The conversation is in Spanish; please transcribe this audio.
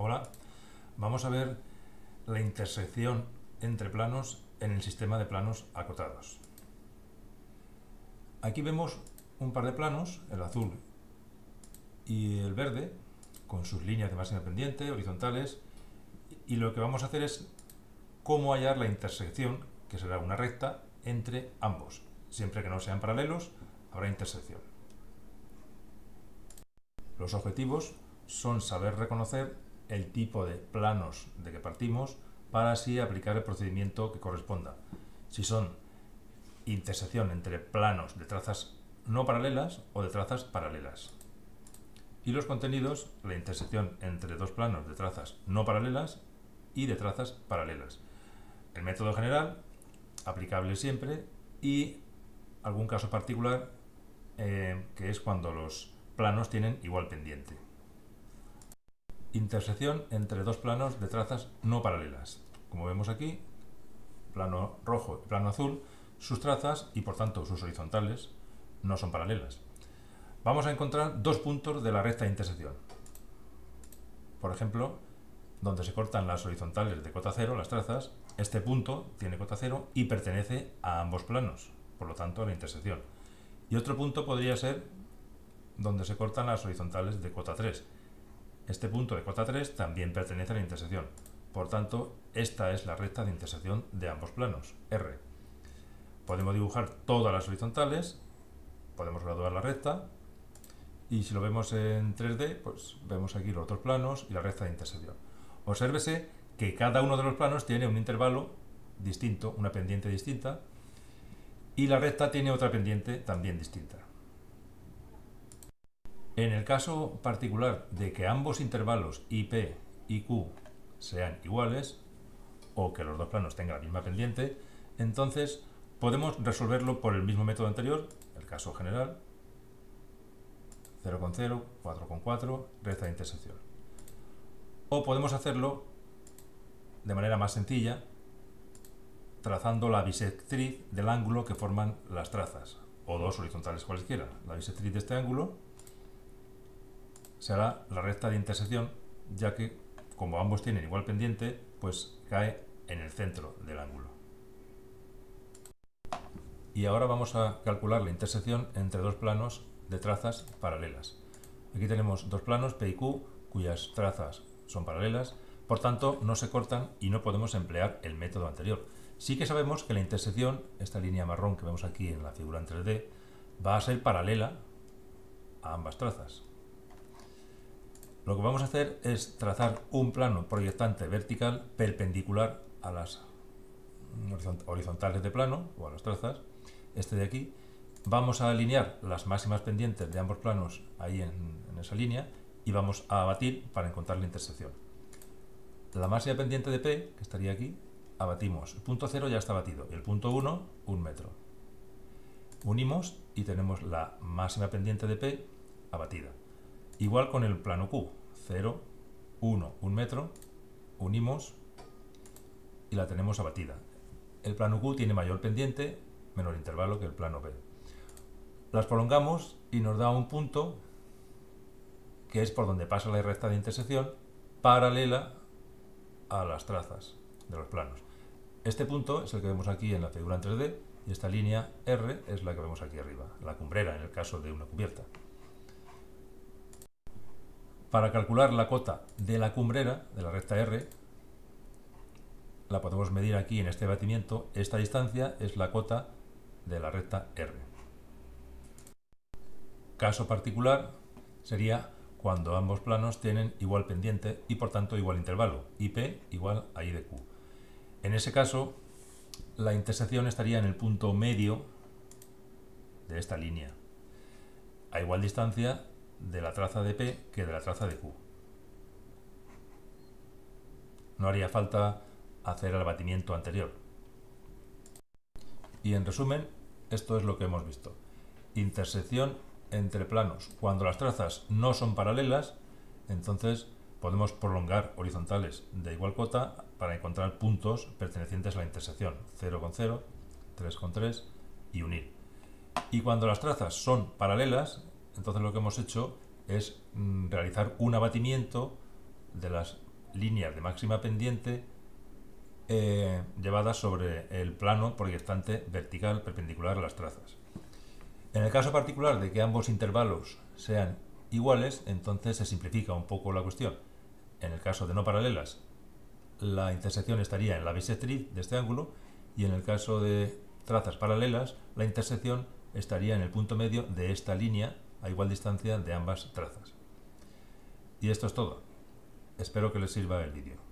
Hola, vamos a ver la intersección entre planos en el sistema de planos acotados. Aquí vemos un par de planos, el azul y el verde, con sus líneas de máxima pendiente, horizontales, y lo que vamos a hacer es cómo hallar la intersección, que será una recta, entre ambos. Siempre que no sean paralelos, habrá intersección. Los objetivos son saber reconocer el tipo de planos de que partimos para así aplicar el procedimiento que corresponda. Si son intersección entre planos de trazas no paralelas o de trazas paralelas. Y los contenidos, la intersección entre dos planos de trazas no paralelas y de trazas paralelas. El método general, aplicable siempre, y algún caso particular que es cuando los planos tienen igual pendiente. Intersección entre dos planos de trazas no paralelas. Como vemos aquí, plano rojo y plano azul, sus trazas y por tanto sus horizontales no son paralelas. Vamos a encontrar dos puntos de la recta de intersección. Por ejemplo, donde se cortan las horizontales de cota cero, las trazas, este punto tiene cota cero y pertenece a ambos planos, por lo tanto a la intersección. Y otro punto podría ser donde se cortan las horizontales de cota 3. Este punto de cota 3 también pertenece a la intersección. Por tanto, esta es la recta de intersección de ambos planos, R. Podemos dibujar todas las horizontales, podemos graduar la recta, y si lo vemos en 3D, pues vemos aquí los dos planos y la recta de intersección. Obsérvese que cada uno de los planos tiene un intervalo distinto, una pendiente distinta, y la recta tiene otra pendiente también distinta. En el caso particular de que ambos intervalos IP y Q sean iguales, o que los dos planos tengan la misma pendiente, entonces podemos resolverlo por el mismo método anterior, el caso general, 0,0, 4,4, recta de intersección. O podemos hacerlo de manera más sencilla, trazando la bisectriz del ángulo que forman las trazas, o dos horizontales cualesquiera. La bisectriz de este ángulo será la recta de intersección, ya que como ambos tienen igual pendiente, pues cae en el centro del ángulo. Y ahora vamos a calcular la intersección entre dos planos de trazas paralelas. Aquí tenemos dos planos, P y Q, cuyas trazas son paralelas, por tanto no se cortan y no podemos emplear el método anterior. Sí que sabemos que la intersección, esta línea marrón que vemos aquí en la figura en 3D, va a ser paralela a ambas trazas. Lo que vamos a hacer es trazar un plano proyectante vertical perpendicular a las horizontales de plano o a las trazas, este de aquí. Vamos a alinear las máximas pendientes de ambos planos ahí en esa línea y vamos a abatir para encontrar la intersección. La máxima pendiente de P, que estaría aquí, abatimos. El punto 0 ya está abatido y el punto 1, un metro. Unimos y tenemos la máxima pendiente de P abatida. Igual con el plano Q, 0, 1, un metro, unimos y la tenemos abatida. El plano Q tiene mayor pendiente, menor intervalo que el plano P. Las prolongamos y nos da un punto que es por donde pasa la recta de intersección paralela a las trazas de los planos. Este punto es el que vemos aquí en la figura en 3D y esta línea R es la que vemos aquí arriba, la cumbrera en el caso de una cubierta. Para calcular la cota de la cumbrera, de la recta R, la podemos medir aquí en este abatimiento. Esta distancia es la cota de la recta R. Caso particular sería cuando ambos planos tienen igual pendiente y por tanto igual intervalo, IP igual a I de Q. En ese caso, la intersección estaría en el punto medio de esta línea, a igual distancia de la traza de P que de la traza de Q. No haría falta hacer el abatimiento anterior. Y en resumen, esto es lo que hemos visto. Intersección entre planos. Cuando las trazas no son paralelas, entonces podemos prolongar horizontales de igual cota para encontrar puntos pertenecientes a la intersección. 0,0, 3,3 y unir. Y cuando las trazas son paralelas, entonces lo que hemos hecho es realizar un abatimiento de las líneas de máxima pendiente llevadas sobre el plano proyectante vertical perpendicular a las trazas. En el caso particular de que ambos intervalos sean iguales, entonces se simplifica un poco la cuestión. En el caso de no paralelas, la intersección estaría en la bisectriz de este ángulo, y en el caso de trazas paralelas, la intersección estaría en el punto medio de esta línea a igual distancia de ambas trazas. Y esto es todo. Espero que les sirva el vídeo.